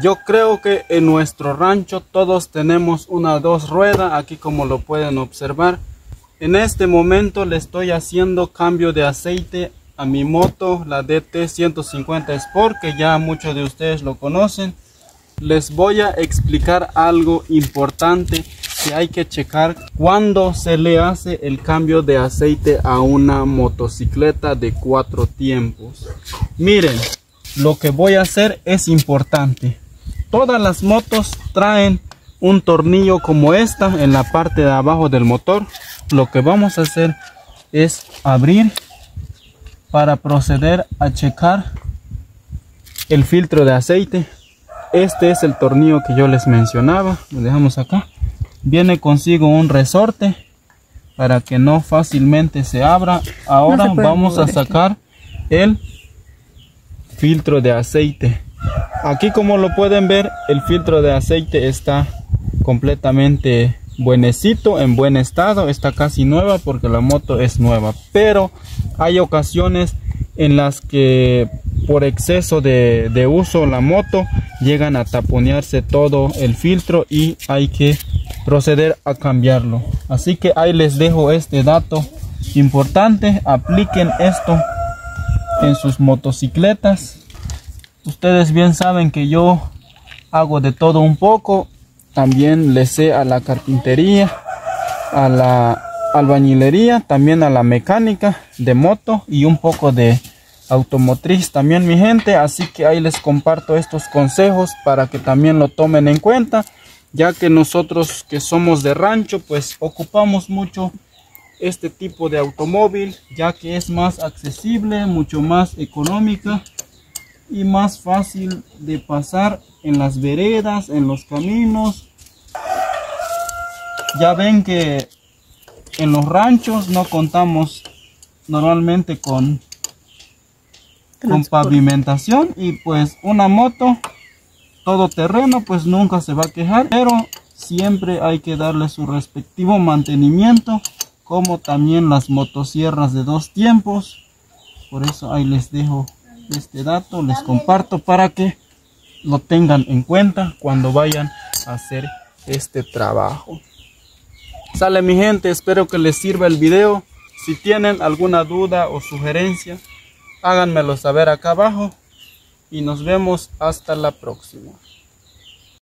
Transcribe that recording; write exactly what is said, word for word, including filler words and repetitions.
Yo creo que en nuestro rancho todos tenemos una dos ruedas, aquí como lo pueden observar. En este momento le estoy haciendo cambio de aceite a mi moto, la D T ciento cincuenta Sport, que ya muchos de ustedes lo conocen. Les voy a explicar algo importante que hay que checar cuando se le hace el cambio de aceite a una motocicleta de cuatro tiempos. Miren, lo que voy a hacer es importante. Todas las motos traen un tornillo como esta en la parte de abajo del motor. Lo que vamos a hacer es abrir para proceder a checar el filtro de aceite. Este es el tornillo que yo les mencionaba, lo dejamos acá. Viene consigo un resorte para que no fácilmente se abra. Ahora vamos a sacar el filtro de aceite. Aquí, como lo pueden ver, el filtro de aceite está completamente buenecito, en buen estado, está casi nueva porque la moto es nueva, pero hay ocasiones en las que por exceso de, de uso la moto llegan a taponearse todo el filtro y hay que proceder a cambiarlo. Así que ahí les dejo este dato importante, apliquen esto en sus motocicletas. Ustedes bien saben que yo hago de todo un poco, también le sé a la carpintería, a la albañilería, también a la mecánica de moto y un poco de automotriz también, mi gente. Así que ahí les comparto estos consejos para que también lo tomen en cuenta, ya que nosotros que somos de rancho pues ocupamos mucho este tipo de automóvil, ya que es más accesible, mucho más económica y más fácil de pasar en las veredas, en los caminos. Ya ven que en los ranchos no contamos normalmente con, con pavimentación, y pues una moto todoterreno pues nunca se va a quejar, pero siempre hay que darle su respectivo mantenimiento, como también las motosierras de dos tiempos. Por eso ahí les dejo este dato, les comparto para que lo tengan en cuenta cuando vayan a hacer este trabajo. Sale, mi gente, espero que les sirva el video. Si tienen alguna duda o sugerencia, háganmelo saber acá abajo y nos vemos hasta la próxima.